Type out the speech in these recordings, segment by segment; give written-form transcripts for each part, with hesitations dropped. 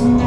True.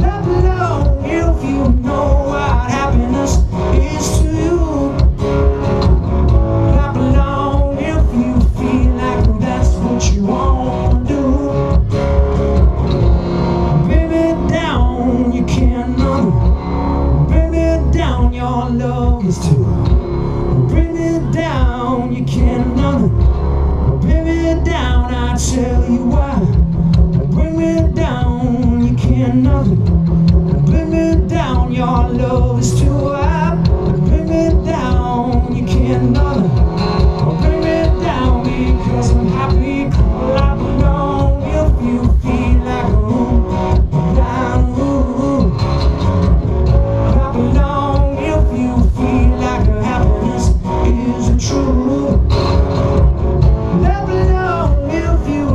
Clap along if you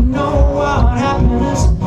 know what happiness